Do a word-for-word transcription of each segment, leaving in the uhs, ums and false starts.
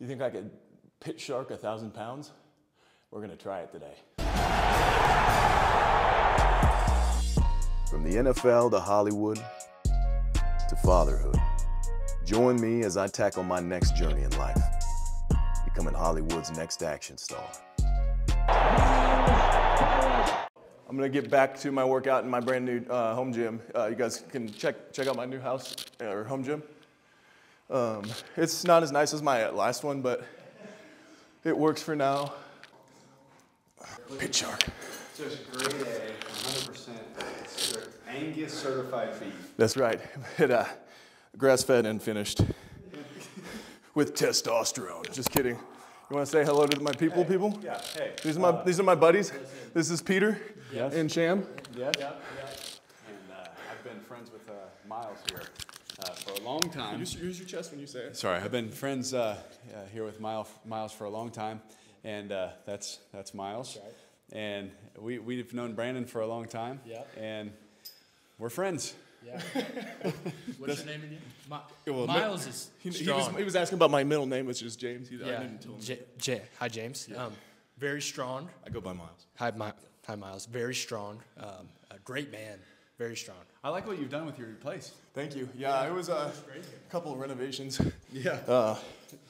You think I could pit shark a thousand pounds? We're gonna try it today. From the N F L to Hollywood to fatherhood, join me as I tackle my next journey in life, becoming Hollywood's next action star. I'm gonna get back to my workout in my brand new uh, home gym. Uh, you guys can check check out my new house or home gym. Um, it's not as nice as my last one, but it works for now. Pit shark. Just grade A, one hundred percent. It's Angus certified beef. That's right. It, uh, grass-fed and finished with testosterone. Just kidding. You want to say hello to my people, hey, people? Yeah. Hey. These are my uh, these are my buddies. This is Peter. Yes. And Sham. Yes. Yeah, yeah. And uh, I've been friends with uh, Miles here. Uh, for a long time. Use, use your chest when you say it. Sorry, I've been friends uh, uh, here with Miles, Miles for a long time, and uh, that's that's Miles. That's right. And we we've known Brandon for a long time. Yeah. And we're friends. Yeah. What's your name again? My, well, Miles is he, strong. He was, he was asking about my middle name, which is James. He, yeah. I didn't tell him. J, J. Hi, James. Yeah. Um, very strong. I go by Miles. Hi, my, hi, Miles. Very strong. Um, a great man. Very strong. I like what you've done with your place. Thank you. Yeah, yeah. It was uh, a couple of renovations. Yeah. Uh,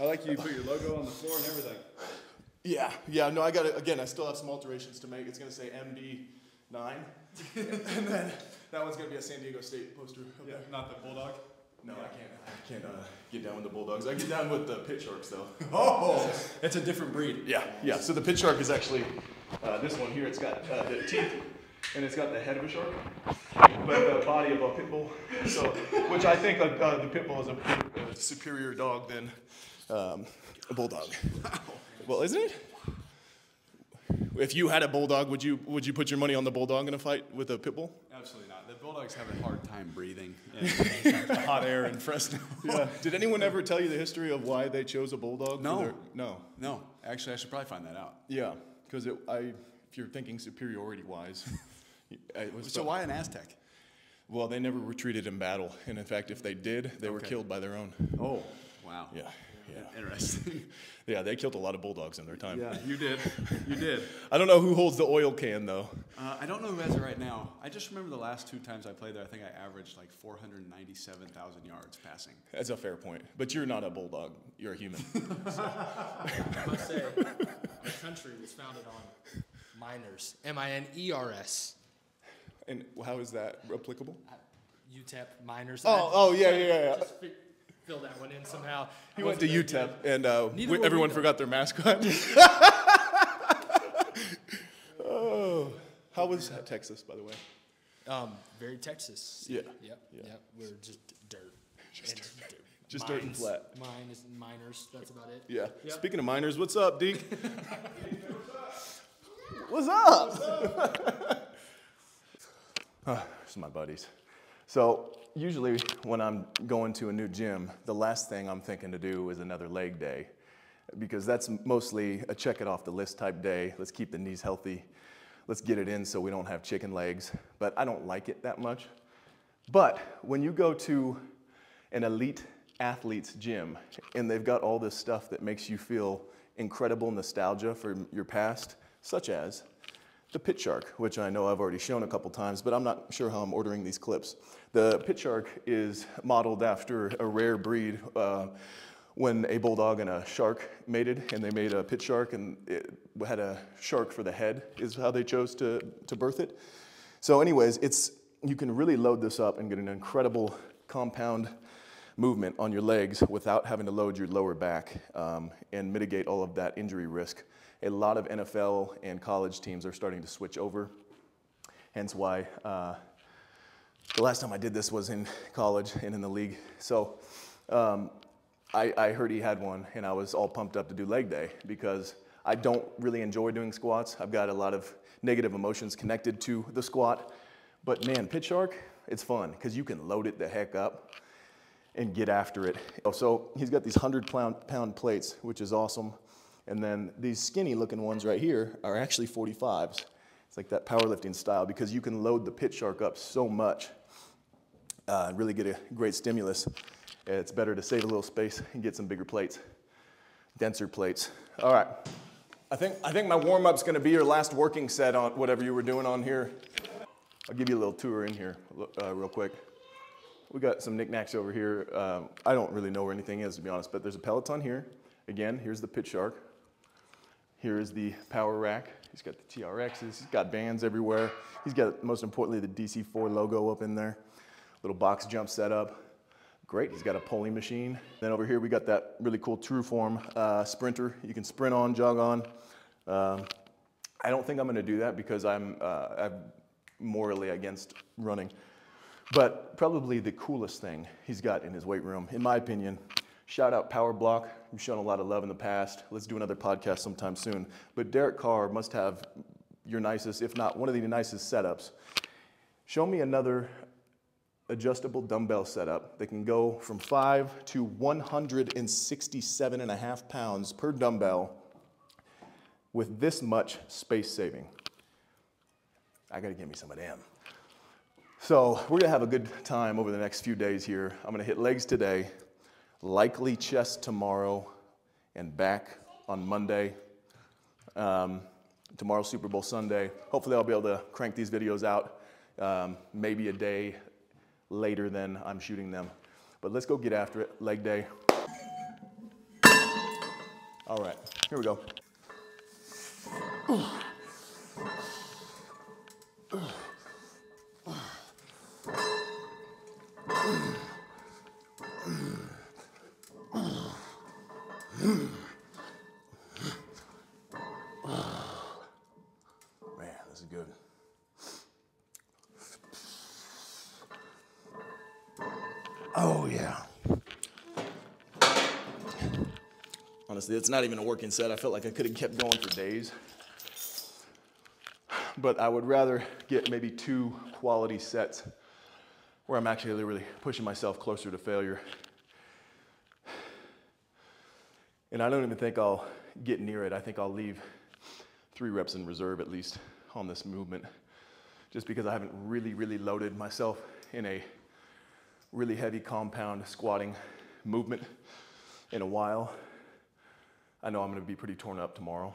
I like you put your logo on the floor and everything. Yeah, yeah. No, I got it. Again, I still have some alterations to make. It's going to say M D nine. And then that one's going to be a San Diego State poster. Yeah, there. Not the Bulldog? No, yeah. I can't. I can't uh, get down with the Bulldogs. I get down with the pit sharks, though. Oh! It's a different breed. Yeah, yeah. So the pit shark is actually uh, this one here. It's got uh, the teeth. And it's got the head of a shark, but the body of a pit bull. So, which I think uh, uh, the pit bull is a, a superior dog than um, a bulldog. Well, isn't it? If you had a bulldog, would you would you put your money on the bulldog in a fight with a pit bull? Absolutely not. The bulldogs have a hard time breathing in the hot air in Fresno. Yeah. Did anyone ever tell you the history of why they chose a bulldog? No, their, no, no. Actually, I should probably find that out. Yeah, because I. If you're thinking superiority-wise. So why an Aztec? Well, they never retreated in battle. And in fact, if they did, they okay. were killed by their own. Oh, wow. Yeah. yeah. Interesting. Yeah, they killed a lot of bulldogs in their time. Yeah, you did. You did. I don't know who holds the oil can, though. Uh, I don't know who has it right now. I just remember the last two times I played there, I think I averaged like four hundred ninety-seven thousand yards passing. That's a fair point. But you're not a bulldog. You're a human. So. I must say, our country was founded on... miners, M I N E R S. And how is that applicable? Uh, U T E P, miners. Oh, oh yeah, yeah, yeah. Just fill that one in somehow. He went to U T E P, and uh, we, everyone forgot their mascot. Oh, how was that Texas, by the way? Um, very Texas. Yeah. Yep. Yeah. Yep. We're just dirt. Just dirt. dirt. Just Mines. dirt and flat. Mine is miners. That's about it. Yeah. Yep. Speaking of miners, what's up, Deke? What's up? What's up? Oh, these are my buddies. So usually when I'm going to a new gym, the last thing I'm thinking to do is another leg day, because that's mostly a check it off the list type day. Let's keep the knees healthy. Let's get it in so we don't have chicken legs. But I don't like it that much. But when you go to an elite athlete's gym and they've got all this stuff that makes you feel incredible nostalgia for your past, such as the pit shark, which I know I've already shown a couple times, but I'm not sure how I'm ordering these clips. The pit shark is modeled after a rare breed uh, when a bulldog and a shark mated, and they made a pit shark, and it had a shark for the head, is how they chose to, to birth it. So anyways, it's, you can really load this up and get an incredible compound movement on your legs without having to load your lower back um, and mitigate all of that injury risk. A lot of N F L and college teams are starting to switch over, hence why uh, the last time I did this was in college and in the league. So um, I, I heard he had one, and I was all pumped up to do leg day because I don't really enjoy doing squats. I've got a lot of negative emotions connected to the squat. But man, pit shark, it's fun because you can load it the heck up and get after it. So he's got these one hundred pound plates, which is awesome. And then these skinny looking ones right here are actually forty-fives. It's like that powerlifting style because you can load the pit shark up so much uh, and really get a great stimulus. It's better to save a little space and get some bigger plates. denser plates. All right. I think, I think my warm-up's gonna be your last working set on whatever you were doing on here. I'll give you a little tour in here uh, real quick. We got some knickknacks over here. Um, I don't really know where anything is, to be honest, but there's a Peloton here. Again, here's the Pitshark. Here is the power rack. He's got the T R Xs, he's got bands everywhere. He's got, most importantly, the D C four logo up in there. Little box jump set up. Great, he's got a pulling machine. Then over here, we got that really cool Trueform uh, sprinter. You can sprint on, jog on. Um, I don't think I'm gonna do that because I'm, uh, I'm morally against running. But probably the coolest thing he's got in his weight room, in my opinion, shout out Power Block. You've shown a lot of love in the past. Let's do another podcast sometime soon. But Derek Carr must have your nicest, if not one of the nicest setups. Show me another adjustable dumbbell setup that can go from five to one hundred sixty-seven and a half pounds per dumbbell with this much space saving. I gotta get me some of them. So we're gonna have a good time over the next few days here. I'm gonna hit legs today, likely chest tomorrow, and back on Monday. Um, tomorrow, Super Bowl Sunday. Hopefully I'll be able to crank these videos out um, maybe a day later than I'm shooting them. But let's go get after it, leg day. All right, here we go. Man, this is good. Oh, yeah. Honestly, it's not even a working set. I felt like I could have kept going for days. But I would rather get maybe two quality sets where I'm actually really pushing myself closer to failure. And I don't even think I'll get near it. I think I'll leave three reps in reserve, at least, on this movement, just because I haven't really, really loaded myself in a really heavy compound squatting movement in a while. I know I'm gonna be pretty torn up tomorrow,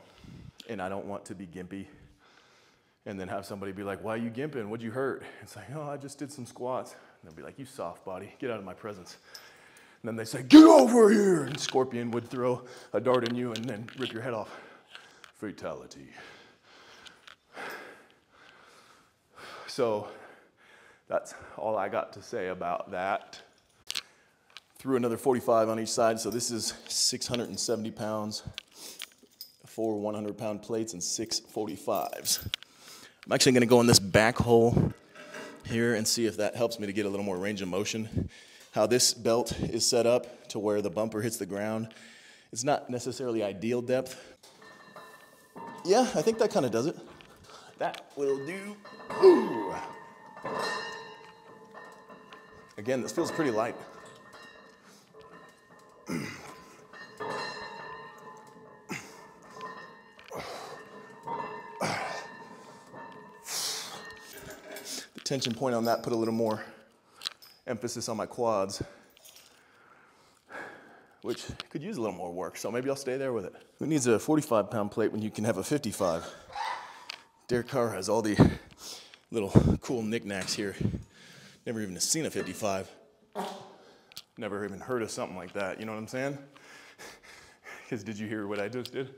and I don't want to be gimpy and then have somebody be like, why are you gimping? What'd you hurt? It's like, oh, I just did some squats. And they'll be like, you soft body, get out of my presence. And then they say, get over here! And Scorpion would throw a dart in you and then rip your head off. Fatality. So, that's all I got to say about that. Threw another forty-five on each side, so this is six hundred seventy pounds, four one hundred pound plates, and six forty-fives. I'm actually gonna go in this back hole here and see if that helps me to get a little more range of motion. How this belt is set up to where the bumper hits the ground. It's not necessarily ideal depth. Yeah, I think that kind of does it. That will do. Ooh. Again, this feels pretty light. The tension point on that put a little more emphasis on my quads, which could use a little more work, so maybe I'll stay there with it. Who needs a forty-five pound plate when you can have a fifty-five? Derek Carr has all the little cool knickknacks here. Never even seen a fifty-five. Never even heard of something like that, you know what I'm saying? Because did you hear what I just did?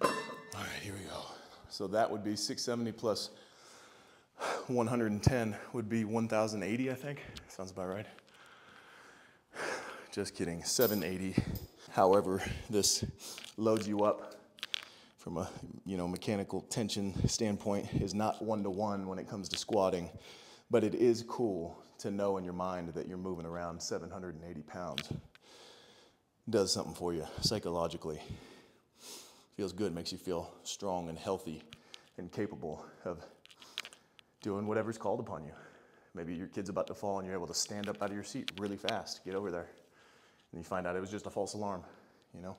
All right, here we go. So that would be six seventy plus one hundred ten would be one thousand eighty, I think. Sounds about right. Just kidding, seven eighty. However, this loads you up from a you know mechanical tension standpoint is not one-to-one when it comes to squatting, but it is cool to know in your mind that you're moving around seven hundred eighty pounds. Does something for you psychologically. Feels good, makes you feel strong and healthy and capable of doing whatever's called upon you. Maybe your kid's about to fall and you're able to stand up out of your seat really fast, get over there, and you find out it was just a false alarm, you know?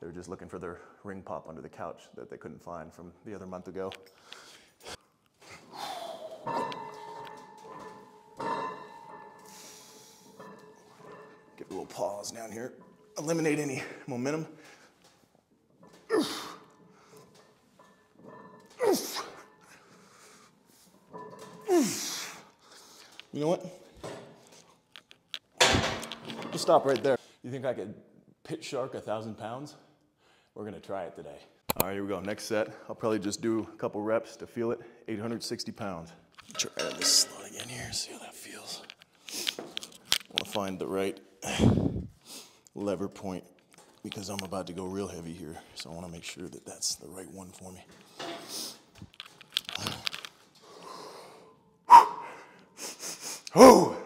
They were just looking for their ring pop under the couch that they couldn't find from the other month ago. Give a little pause down here. eliminate any momentum. Oof. Oof. Oof. You know what? Just stop right there. You think I could pit shark a thousand pounds? We're gonna try it today. All right, here we go, next set. I'll probably just do a couple reps to feel it, eight hundred sixty pounds. Try this slide again here, see how that feels. I wanna find the right lever point because I'm about to go real heavy here. So I wanna make sure that that's the right one for me. Oh!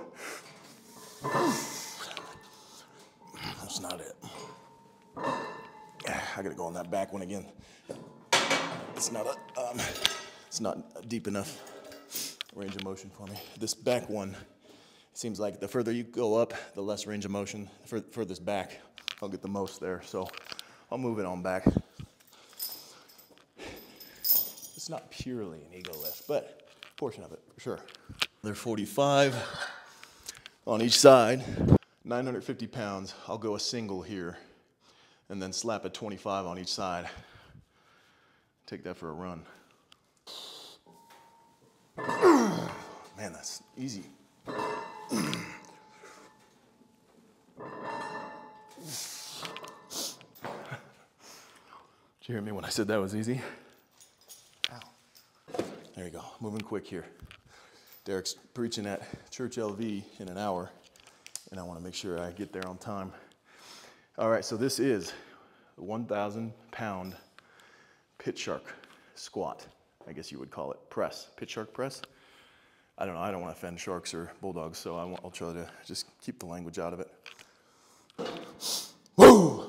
That's not it. I gotta go on that back one again. It's not a, um, it's not a deep enough range of motion for me. This back one, it seems like the further you go up, the less range of motion for, for this back. I'll get the most there, so I'll move it on back. It's not purely an ego lift, but a portion of it, for sure. They're forty-five on each side. nine hundred fifty pounds, I'll go a single here, and then slap a twenty-five on each side. Take that for a run. Man, that's easy. Did you hear me when I said that was easy? Ow. There you go, moving quick here. Derek's preaching at Church L V in an hour, and I wanna make sure I get there on time. All right, so this is a one thousand pound pit shark squat, I guess you would call it, press, pit shark press. I don't know, I don't want to offend sharks or bulldogs, so I won't, I'll try to just keep the language out of it. Woo!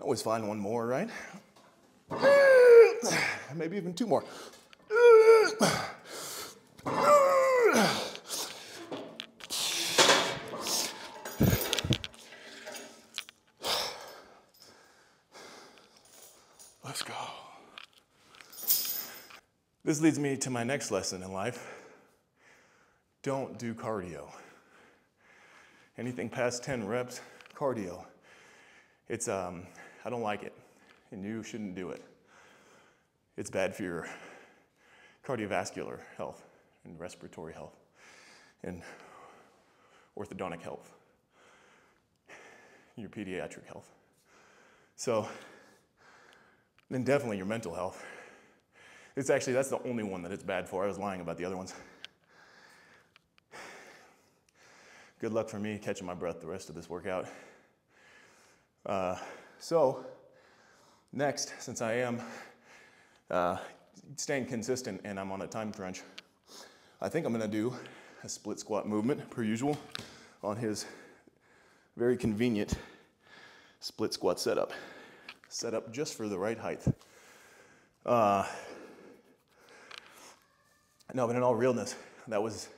Always find one more, right? Maybe even two more. Let's go. This leads me to my next lesson in life. Don't do cardio. Anything past ten reps, cardio. It's, um, I don't like it, and you shouldn't do it. It's bad for your cardiovascular health and respiratory health and orthodontic health, your pediatric health. So, then definitely your mental health. It's actually, that's the only one that it's bad for. I was lying about the other ones. Good luck for me catching my breath the rest of this workout. Uh, So, next, since I am uh, staying consistent and I'm on a time crunch, I think I'm gonna do a split squat movement, per usual, on his very convenient split squat setup. Set up just for the right height. Uh, no, but in all realness, that was,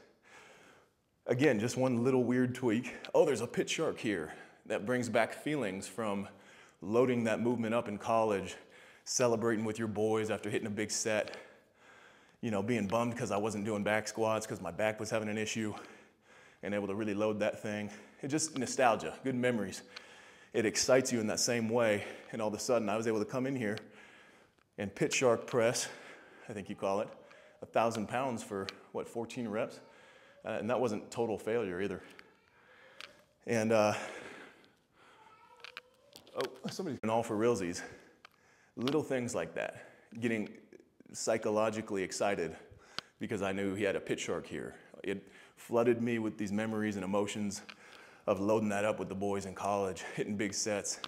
again, just one little weird tweak. Oh, there's a pit shark here. That brings back feelings from loading that movement up in college, celebrating with your boys after hitting a big set, you know, being bummed because I wasn't doing back squats because my back was having an issue, and able to really load that thing. It's just nostalgia, good memories. It excites you in that same way, and all of a sudden I was able to come in here and pit shark press, I think you call it, a thousand pounds for, what, fourteen reps? Uh, and that wasn't total failure either. And, uh, oh, somebody's been all for realsies. Little things like that. Getting psychologically excited because I knew he had a pit shark here. It flooded me with these memories and emotions of loading that up with the boys in college, hitting big sets,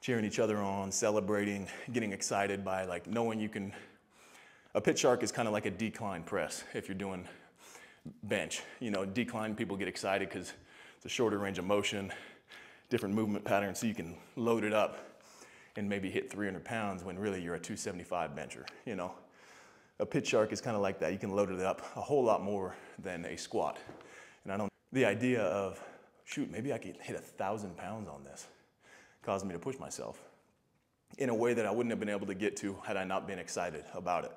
cheering each other on, celebrating, getting excited by like knowing you can. A pit shark is kind of like a decline press if you're doing bench. You know, decline, people get excited because it's a shorter range of motion, different movement patterns so you can load it up. and maybe hit three hundred pounds when really you're a two seventy-five bencher, you know. A pit shark is kind of like that. You can load it up a whole lot more than a squat. And I don't, the idea of, shoot, maybe I could hit a thousand pounds on this, caused me to push myself in a way that I wouldn't have been able to get to had I not been excited about it.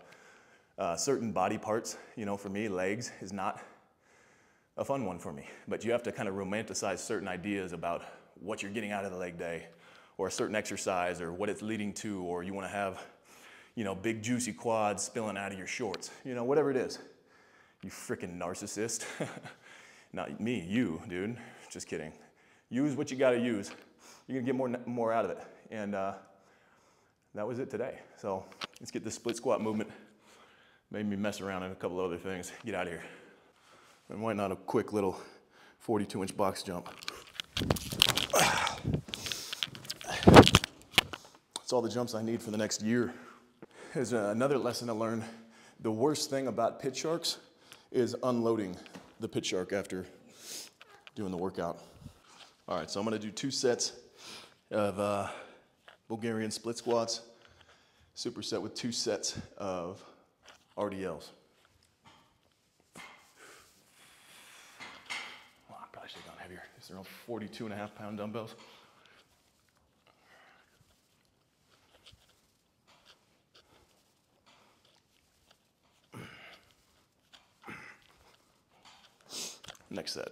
Uh, certain body parts, you know, for me, legs is not a fun one for me, but you have to kind of romanticize certain ideas about what you're getting out of the leg day or a certain exercise or what it's leading to, or you want to have, you know, big juicy quads spilling out of your shorts, you know, whatever it is. You freaking narcissist. Not me, you, dude. Just kidding. Use what you got to use. You're going to get more, more out of it. And uh, that was it today. So let's get this split squat movement. Made me mess around in a couple other things. Get out of here. And why not a quick little forty-two inch box jump? That's all the jumps I need for the next year. Here's another lesson I learned. The worst thing about pit sharks is unloading the pit shark after doing the workout. All right, so I'm gonna do two sets of uh, Bulgarian split squats, superset with two sets of R D Ls. Well, I probably should have gone heavier. These are all forty-two and a half pound dumbbells. Next set.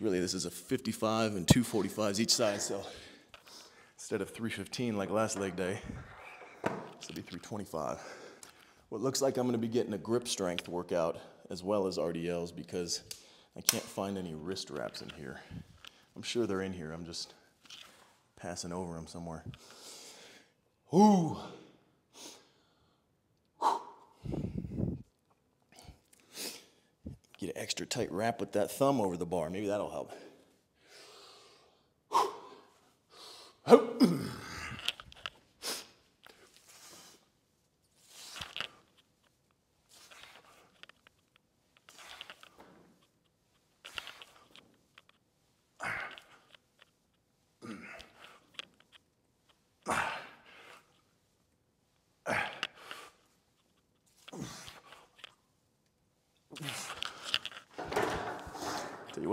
Really, this is a fifty-five and two forty-fives each side, so instead of three fifteen like last leg day, this will be three twenty-five. Well, it looks like I'm going to be getting a grip strength workout as well as R D Ls because I can't find any wrist wraps in here. I'm sure they're in here. I'm just passing over them somewhere. Ooh. Get an extra tight wrap with that thumb over the bar. Maybe that'll help.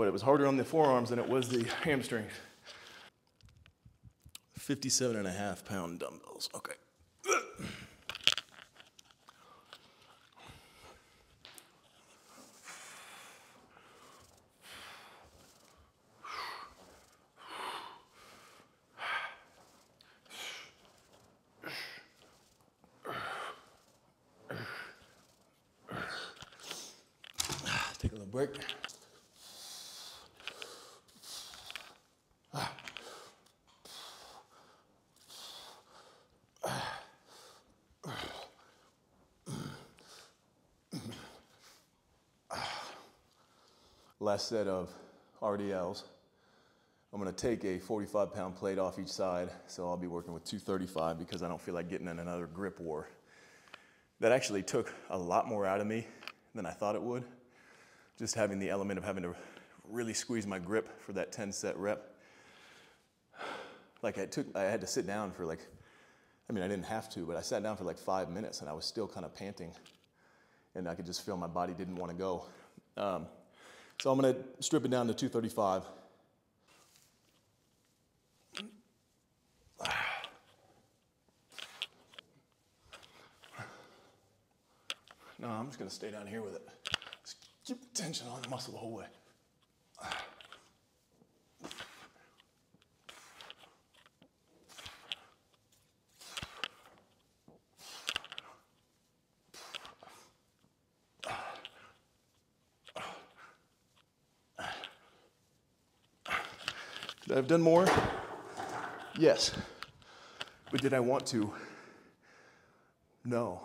It was harder on the forearms than it was the hamstrings. fifty-seven and a half pound dumbbells, okay. Take a little break. Last set of R D Ls. I'm gonna take a forty-five pound plate off each side, so I'll be working with two thirty-five because I don't feel like getting in another grip war. That actually took a lot more out of me than I thought it would. Just having the element of having to really squeeze my grip for that ten set rep. Like I took, I had to sit down for like, I mean I didn't have to, but I sat down for like five minutes and I was still kind of panting and I could just feel my body didn't want to go. Um, So I'm going to strip it down to two thirty-five. No, I'm just going to stay down here with it. Just keep the tension on the muscle the whole way. Could I have done more? Yes. But did I want to? No.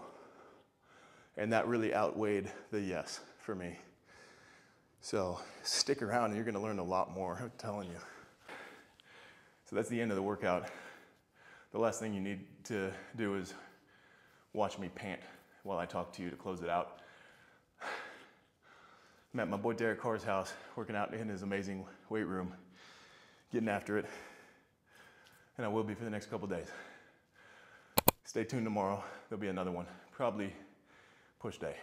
And that really outweighed the yes for me. So stick around and you're gonna learn a lot more, I'm telling you. So that's the end of the workout. The last thing you need to do is watch me pant while I talk to you to close it out. I'm at my boy Derek Carr's house, working out in his amazing weight room, getting after it, and I will be for the next couple days. Stay tuned tomorrow, there'll be another one, probably push day.